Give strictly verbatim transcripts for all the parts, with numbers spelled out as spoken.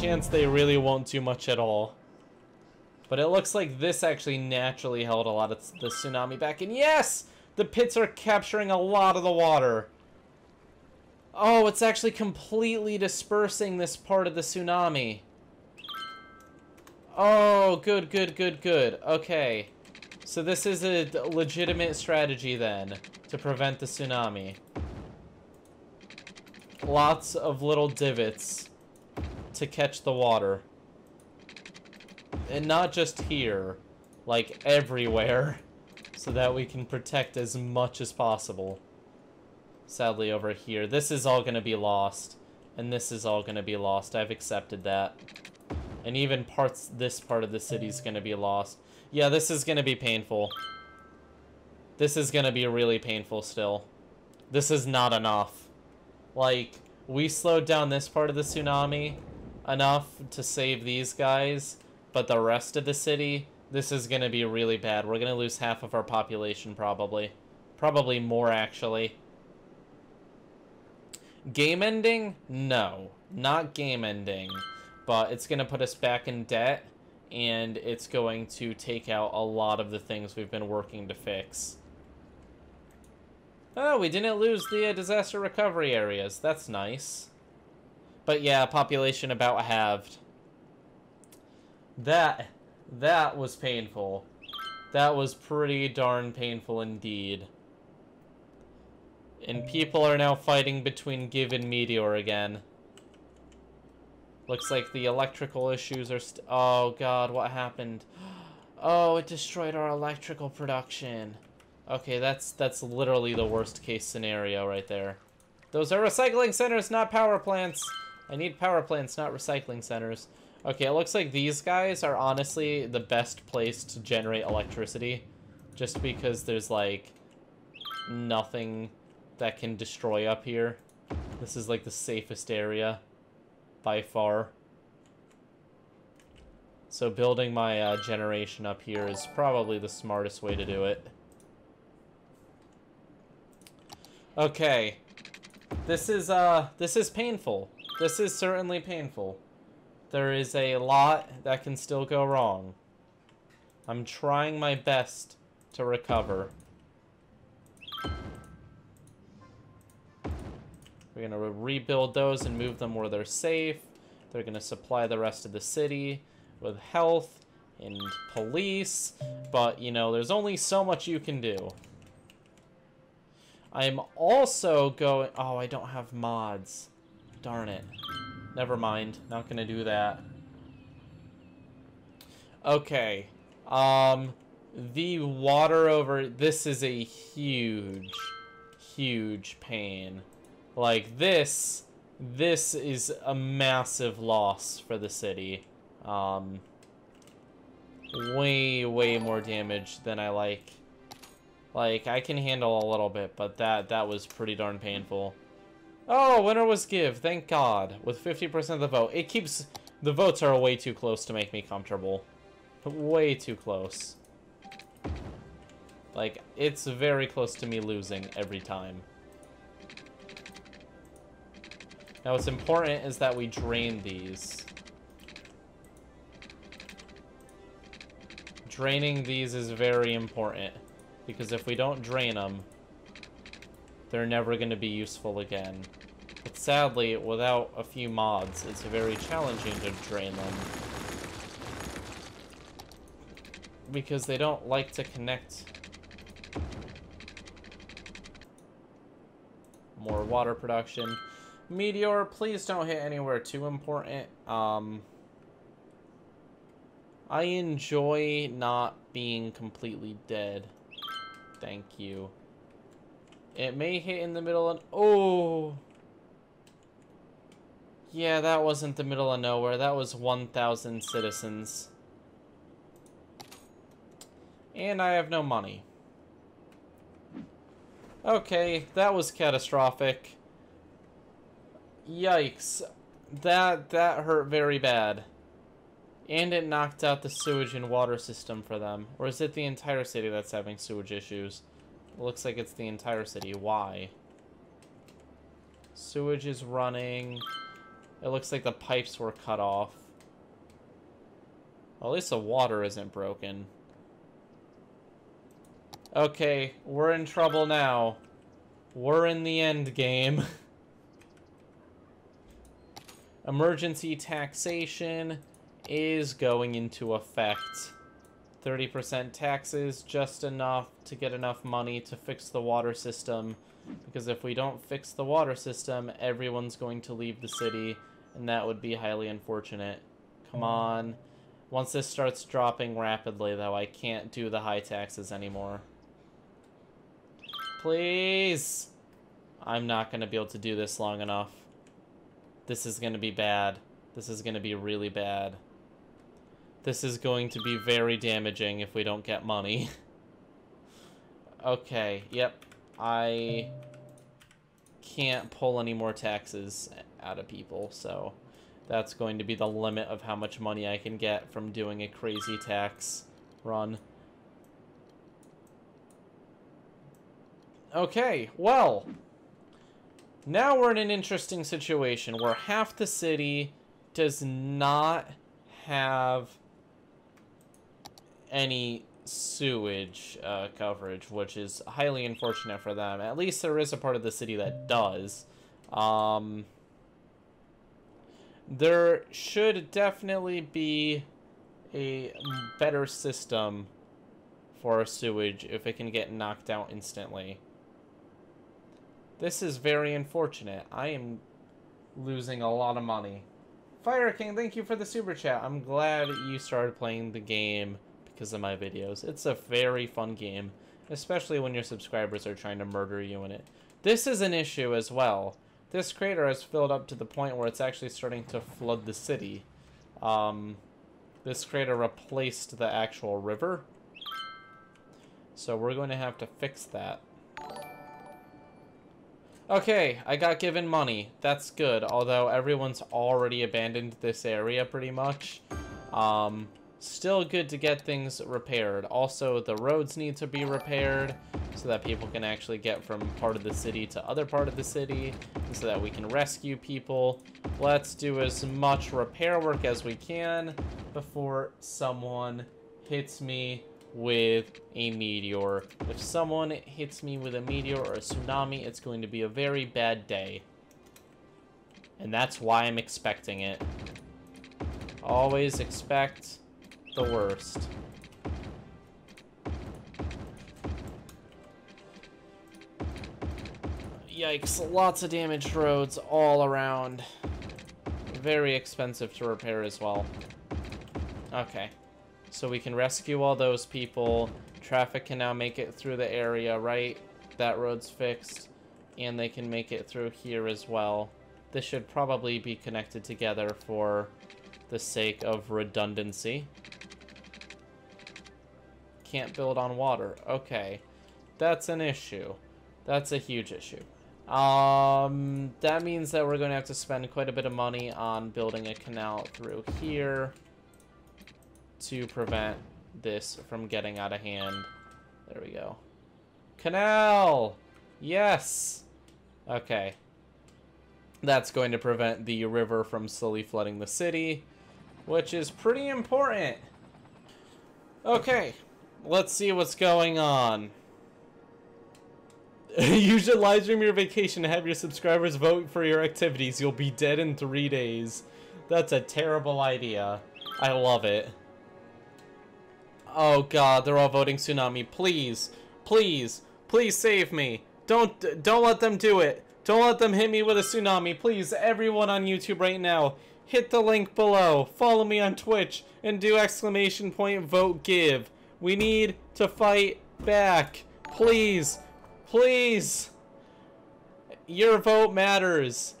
chance they really won't do much at all. But it looks like this actually naturally held a lot of the tsunami back. And yes! The pits are capturing a lot of the water. Oh, it's actually completely dispersing this part of the tsunami. Oh, good, good, good, good. Okay. So this is a legitimate strategy then, to prevent the tsunami. Lots of little divots to catch the water. And not just here, like everywhere, so that we can protect as much as possible. Sadly, over here, this is all gonna be lost, and this is all gonna be lost. I've accepted that. And even parts, this part of the city is gonna be lost. Yeah, this is gonna be painful. This is gonna be really painful still. This is not enough. Like, we slowed down this part of the tsunami enough to save these guys, but the rest of the city, this is gonna be really bad. We're gonna lose half of our population probably. Probably more, actually. Game ending? No. Not game ending. But it's gonna put us back in debt, and it's going to take out a lot of the things we've been working to fix. Oh, we didn't lose the uh, disaster recovery areas. That's nice. But yeah, population about halved. That, that was painful. That was pretty darn painful indeed. And people are now fighting between Give and Meteor again. Looks like the electrical issues are st- Oh god, what happened? Oh, it destroyed our electrical production. Okay, that's that's literally the worst case scenario right there. Those are recycling centers, not power plants. I need power plants, not recycling centers. Okay, it looks like these guys are honestly the best place to generate electricity. Just because there's, like, nothing that can destroy up here. This is, like, the safest area by far. So building my uh, generation up here is probably the smartest way to do it. Okay, this is uh this is painful. This is certainly painful. There is a lot that can still go wrong. I'm trying my best to recover. We're gonna rebuild those and move them where they're safe. They're gonna supply the rest of the city with health and police, but you know, there's only so much you can do. I'm also going... Oh, I don't have mods. Darn it. Never mind. Not gonna do that. Okay. Um, the water over... This is a huge, huge pain. Like, this... This is a massive loss for the city. Um, way, way more damage than I like. Like, I can handle a little bit, but that that was pretty darn painful. Oh, winner was Give, thank God. With fifty percent of the vote. It keeps... The votes are way too close to make me comfortable. Way too close. Like, it's very close to me losing every time. Now, what's important is that we drain these. Draining these is very important. Because if we don't drain them, they're never going to be useful again. But sadly, without a few mods, it's very challenging to drain them. Because they don't like to connect. More water production. Meteor, please don't hit anywhere too important. Um, I enjoy not being completely dead. Thank you. It may hit in the middle of... Oh! Yeah, that wasn't the middle of nowhere. That was one thousand citizens. And I have no money. Okay, that was catastrophic. Yikes. That, that hurt very bad. And it knocked out the sewage and water system for them. Or is it the entire city that's having sewage issues? It looks like it's the entire city. Why? Sewage is running. It looks like the pipes were cut off. Well, at least the water isn't broken. Okay, we're in trouble now. We're in the end game. Emergency taxation is going into effect. thirty percent taxes, just enough to get enough money to fix the water system. Because if we don't fix the water system, everyone's going to leave the city, and that would be highly unfortunate. Come on. Once this starts dropping rapidly, though, I can't do the high taxes anymore. Please! I'm not going to be able to do this long enough. This is going to be bad. This is going to be really bad. This is going to be very damaging if we don't get money. Okay, yep. I can't pull any more taxes out of people, so that's going to be the limit of how much money I can get from doing a crazy tax run. Okay, well, now we're in an interesting situation where half the city does not have any sewage uh, coverage, which is highly unfortunate for them. At least there is a part of the city that does. Um, there should definitely be a better system for sewage if it can get knocked out instantly. This is very unfortunate. I am losing a lot of money. Fire King, thank you for the super chat. I'm glad you started playing the game because of my videos. It's a very fun game, especially when your subscribers are trying to murder you in it. This is an issue as well. This crater has filled up to the point where it's actually starting to flood the city. Um, this crater replaced the actual river. So we're going to have to fix that. Okay, I got given money. That's good, although everyone's already abandoned this area pretty much. Um... Still good to get things repaired. Also, the roads need to be repaired so that people can actually get from part of the city to other part of the city, so that we can rescue people. Let's do as much repair work as we can before someone hits me with a meteor. If someone hits me with a meteor or a tsunami, it's going to be a very bad day. And that's why I'm expecting it. Always expect the worst. Yikes, lots of damaged roads all around. Very expensive to repair as well. Okay, so we can rescue all those people. Traffic can now make it through the area, right? That road's fixed, and they can make it through here as well. This should probably be connected together for the sake of redundancy. Can't build on water. Okay. That's an issue. That's a huge issue. Um, that means that we're going to have to spend quite a bit of money on building a canal through here to prevent this from getting out of hand. There we go. Canal! Yes! Okay. That's going to prevent the river from slowly flooding the city, which is pretty important. Okay. Let's see what's going on. You should live stream your vacation and have your subscribers vote for your activities. You'll be dead in three days. That's a terrible idea. I love it. Oh god, they're all voting tsunami. Please, please, please save me. Don't, don't let them do it. Don't let them hit me with a tsunami. Please, everyone on YouTube right now, hit the link below. Follow me on Twitch and do exclamation point vote give. We need to fight back. Please. Please. Your vote matters.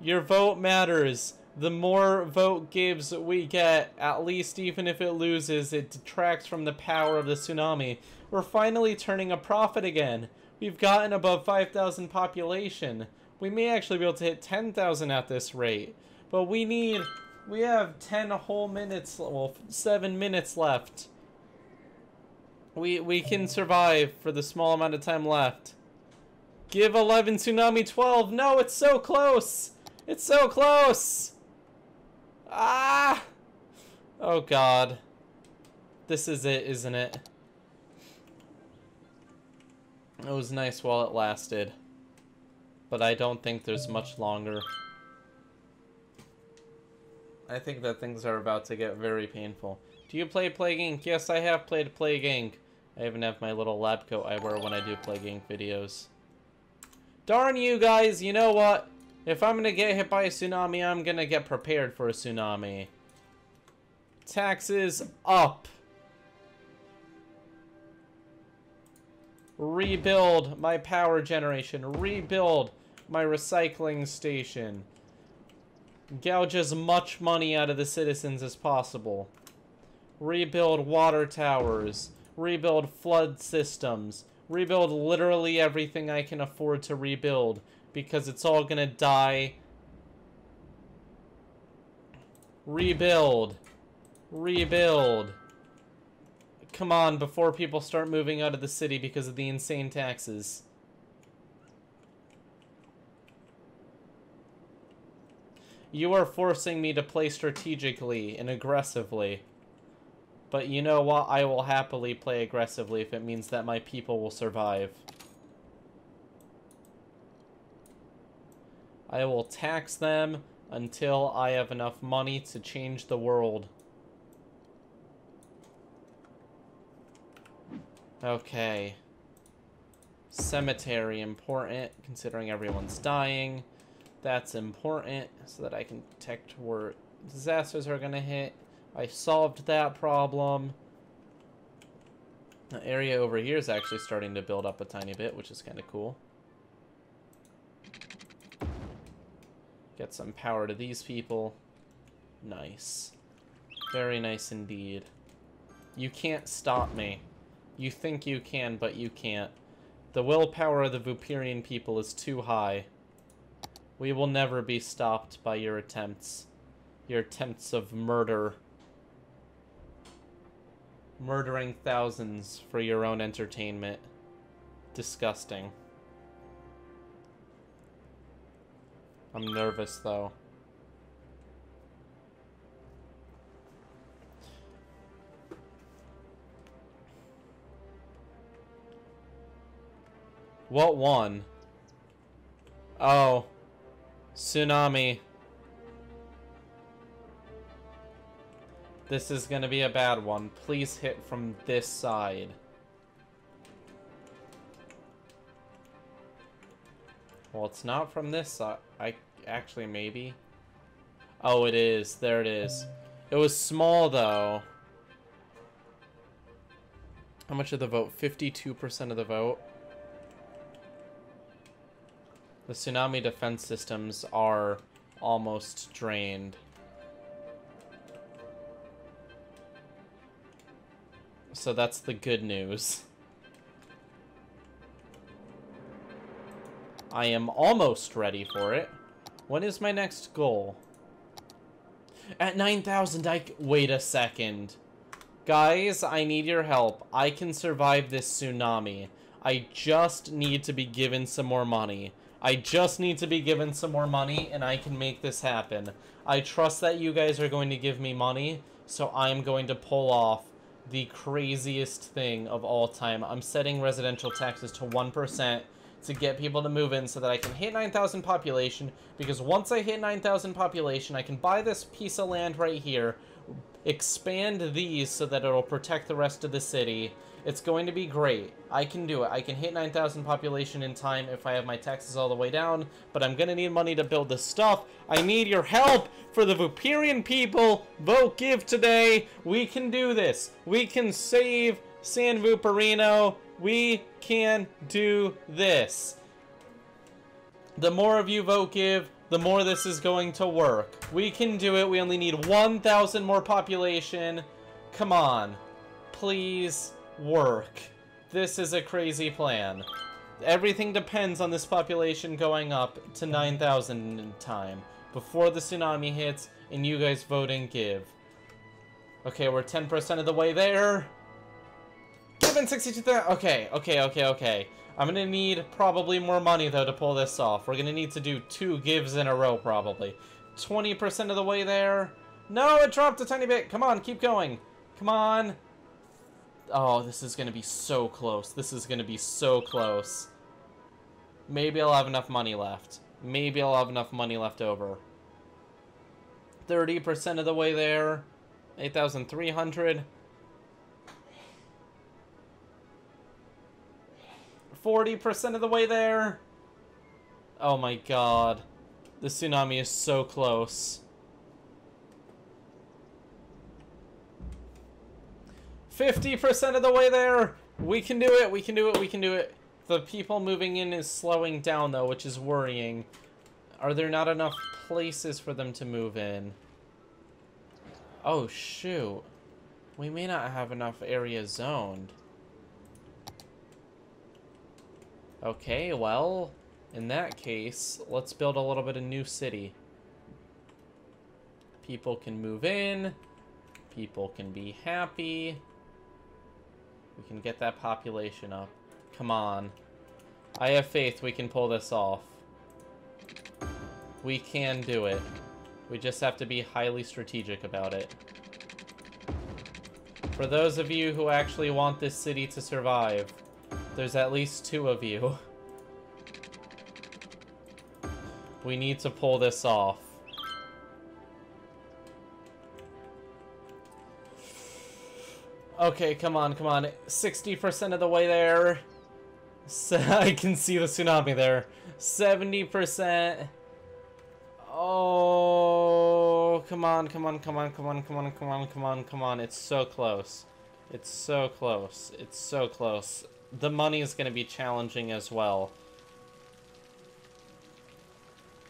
Your vote matters. The more vote gives we get, at least even if it loses, it detracts from the power of the tsunami. We're finally turning a profit again. We've gotten above five thousand population. We may actually be able to hit ten thousand at this rate. But we need... We have ten whole minutes... Well, seven minutes left. We we can survive for the small amount of time left. Give eleven, Tsunami twelve. No, it's so close. It's so close! Ah! Oh god. This is it, isn't it? It was nice while it lasted. But I don't think there's much longer. I think that things are about to get very painful. Do you play Plague Incorporated? Yes, I have played Plague Incorporated. I even have my little lab coat I wear when I do Plague Incorporated videos. Darn you guys, you know what? If I'm gonna get hit by a tsunami, I'm gonna get prepared for a tsunami. Taxes up. Rebuild my power generation. Rebuild my recycling station. Gouge as much money out of the citizens as possible. Rebuild water towers. Rebuild flood systems. Rebuild literally everything I can afford to rebuild, because it's all gonna die. Rebuild. Rebuild. Come on, before people start moving out of the city because of the insane taxes. You are forcing me to play strategically and aggressively. But you know what? I will happily play aggressively if it means that my people will survive. I will tax them until I have enough money to change the world. Okay. Cemetery, important, considering everyone's dying. That's important, so that I can detect where disasters are gonna hit. I solved that problem. The area over here is actually starting to build up a tiny bit, which is kind of cool. Get some power to these people. Nice. Very nice indeed. You can't stop me. You think you can, but you can't. The willpower of the Vupirian people is too high. We will never be stopped by your attempts. Your attempts of murder. Murdering thousands for your own entertainment. Disgusting. I'm nervous, though. What one? Oh. Tsunami. This is gonna be a bad one. Please hit from this side. Well, it's not from this side. I actually, maybe. Oh, it is. There it is. It was small, though. How much of the vote? fifty-two percent of the vote. The tsunami defense systems are almost drained. So that's the good news. I am almost ready for it. When is my next goal? At nine thousand, I c- wait a second. Guys, I need your help. I can survive this tsunami. I just need to be given some more money. I just need to be given some more money, and I can make this happen. I trust that you guys are going to give me money, so I'm going to pull off the craziest thing of all time. I'm setting residential taxes to one percent to get people to move in so that I can hit nine thousand population, because once I hit nine thousand population, I can buy this piece of land right here, expand these so that it'll protect the rest of the city. It's going to be great. I can do it. I can hit nine thousand population in time if I have my taxes all the way down, but I'm going to need money to build this stuff. I need your help for the Vupirian people. Vote give today. We can do this. We can save San Vupirino. We can do this. The more of you vote give, the more this is going to work. We can do it. We only need one thousand more population. Come on. Please. Work. This is a crazy plan. Everything depends on this population going up to nine thousand in time before the tsunami hits, and you guys vote and give. Okay, we're ten percent of the way there. Give have been sixty-two thousand. Okay, okay, okay, okay. I'm gonna need probably more money, though, to pull this off. We're gonna need to do two gives in a row, probably. twenty percent of the way there. No, it dropped a tiny bit. Come on, keep going. Come on. Oh, this is gonna be so close. This is gonna be so close. Maybe I'll have enough money left. Maybe I'll have enough money left over. thirty percent of the way there. eight thousand three hundred. forty percent of the way there. Oh my god. The tsunami is so close. fifty percent of the way there. We can do it. We can do it. We can do it. The people moving in is slowing down, though, which is worrying. Are there not enough places for them to move in? Oh, shoot. We may not have enough area zoned. Okay, well, in that case, let's build a little bit of new city. People can move in. People can be happy. We can get that population up. Come on. I have faith we can pull this off. We can do it. We just have to be highly strategic about it. For those of you who actually want this city to survive, there's at least two of you. We need to pull this off. Okay, come on, come on. sixty percent of the way there. So I can see the tsunami there. seventy percent. Oh, come on, come on, come on, come on, come on, come on, come on, come on. It's so close. It's so close. It's so close. The money is going to be challenging as well.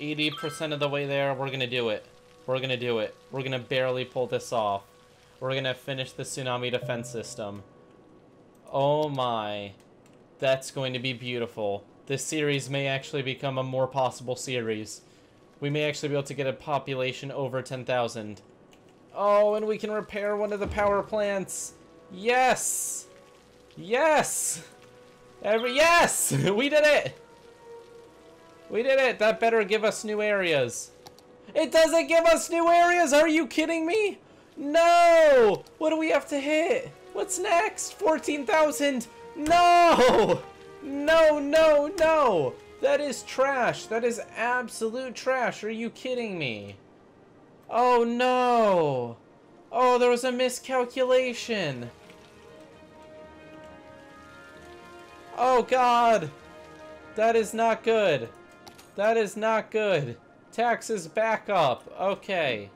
eighty percent of the way there. We're going to do it. We're going to do it. We're going to barely pull this off. We're going to finish the tsunami defense system. Oh my. That's going to be beautiful. This series may actually become a more possible series. We may actually be able to get a population over ten thousand. Oh, and we can repair one of the power plants. Yes! Yes! Every yes! We did it! We did it! That better give us new areas. It doesn't give us new areas! Are you kidding me? No! What do we have to hit? What's next? fourteen thousand! No! No, no, no! That is trash. That is absolute trash. Are you kidding me? Oh, no! Oh, there was a miscalculation. Oh, God! That is not good. That is not good. Taxes back up. Okay.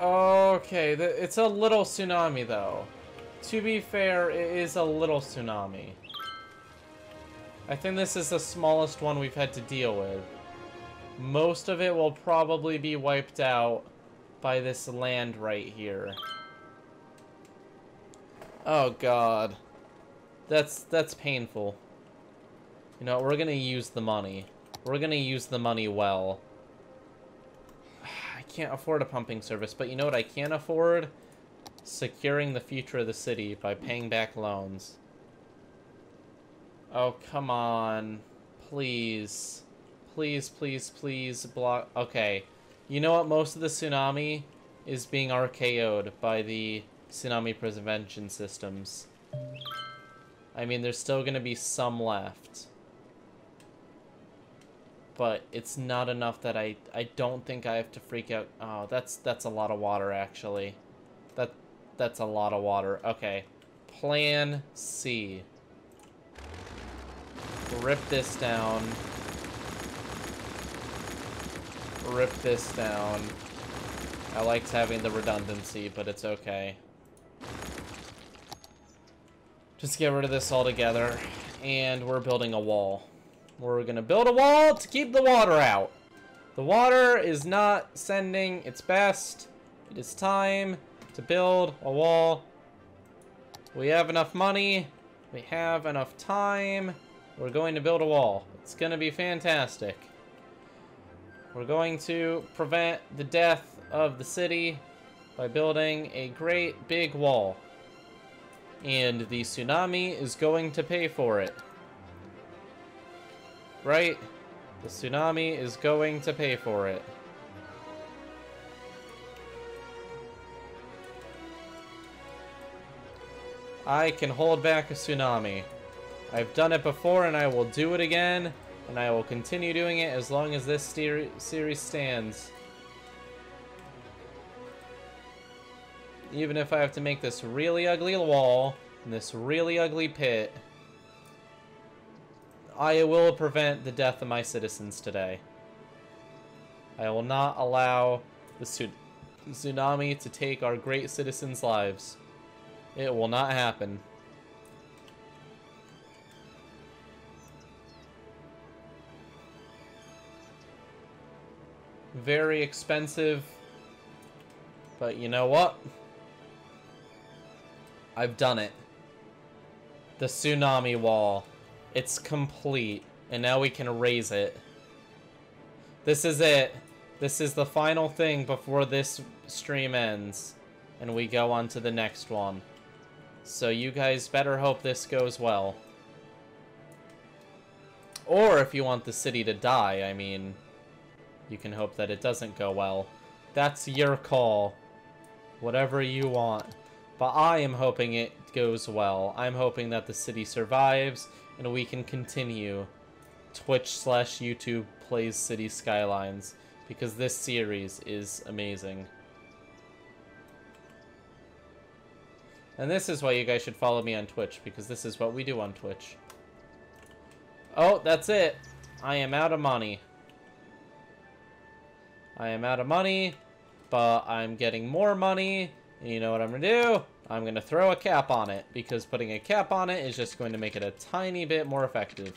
Okay, it's a little tsunami, though. To be fair, it is a little tsunami. I think this is the smallest one we've had to deal with. Most of it will probably be wiped out by this land right here. Oh, God. That's, that's painful. You know, we're gonna use the money. We're gonna use the money well. Can't afford a pumping service, but you know what I can afford? Securing the future of the city by paying back loans. Oh, come on. Please. Please, please, please block. Okay. You know what? Most of the tsunami is being R K O'd by the tsunami prevention systems. I mean, there's still going to be some left. But it's not enough that I I don't think I have to freak out. Oh, that's that's a lot of water actually. That that's a lot of water. Okay. Plan C. Rip this down. Rip this down. I liked having the redundancy, but it's okay. Just get rid of this altogether, and we're building a wall. We're gonna build a wall to keep the water out. The water is not sending its best. It is time to build a wall. We have enough money. We have enough time. We're going to build a wall. It's gonna be fantastic. We're going to prevent the death of the city by building a great big wall. And the tsunami is going to pay for it. Right? The tsunami is going to pay for it. I can hold back a tsunami. I've done it before and I will do it again, and I will continue doing it as long as this series stands. Even if I have to make this really ugly wall and this really ugly pit, I will prevent the death of my citizens today. I will not allow the tsunami to take our great citizens' lives. It will not happen. Very expensive, but you know what? I've done it. The tsunami wall. It's complete, and now we can raise it. This is it. This is the final thing before this stream ends, and we go on to the next one. So you guys better hope this goes well. Or if you want the city to die, I mean, you can hope that it doesn't go well. That's your call. Whatever you want. But I am hoping it goes well. I'm hoping that the city survives and we can continue Twitch slash YouTube Plays City Skylines, because this series is amazing. And this is why you guys should follow me on Twitch, because this is what we do on Twitch. Oh, that's it. I am out of money. I am out of money, but I'm getting more money. And you know what I'm going to do? I'm going to throw a cap on it, because putting a cap on it is just going to make it a tiny bit more effective.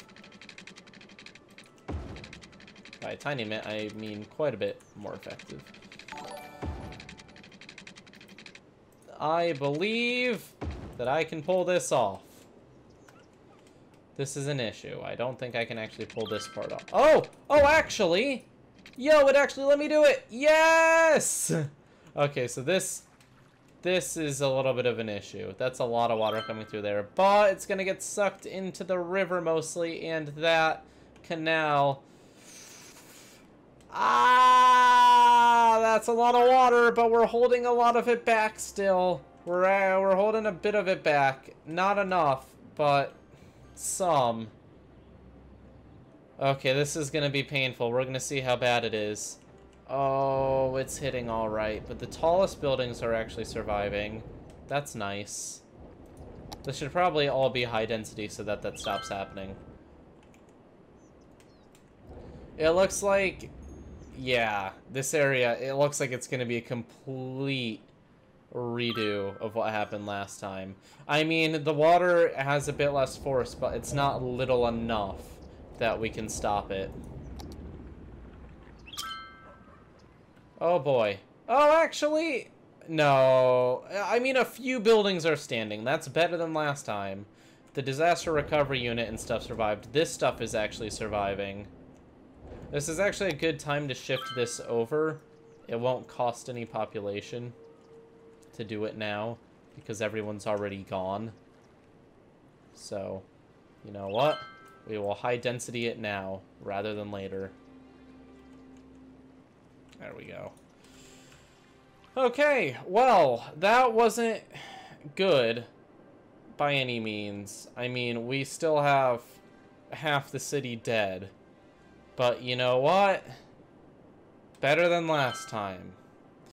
By a tiny bit, I mean quite a bit more effective. I believe that I can pull this off. This is an issue. I don't think I can actually pull this part off. Oh! Oh, actually! Yo, it actually let me do it! Yes! Okay, so this... This is a little bit of an issue. That's a lot of water coming through there. But it's going to get sucked into the river mostly, and that canal... Ah, that's a lot of water, but we're holding a lot of it back still. We're uh, we're holding a bit of it back. Not enough, but some. Okay, this is going to be painful. We're going to see how bad it is. Oh, it's hitting all right, but the tallest buildings are actually surviving. That's nice. This should probably all be high density so that that stops happening. It looks like... Yeah, this area, it looks like it's going to be a complete redo of what happened last time. I mean, the water has a bit less force, but it's not little enough that we can stop it. Oh, boy. Oh, actually, no. I mean, a few buildings are standing. That's better than last time. The disaster recovery unit and stuff survived. This stuff is actually surviving. This is actually a good time to shift this over. It won't cost any population to do it now, because everyone's already gone. So, you know what? We will high density it now rather than later. There we go. Okay, well, that wasn't good by any means. I mean, we still have half the city dead. But you know what? Better than last time.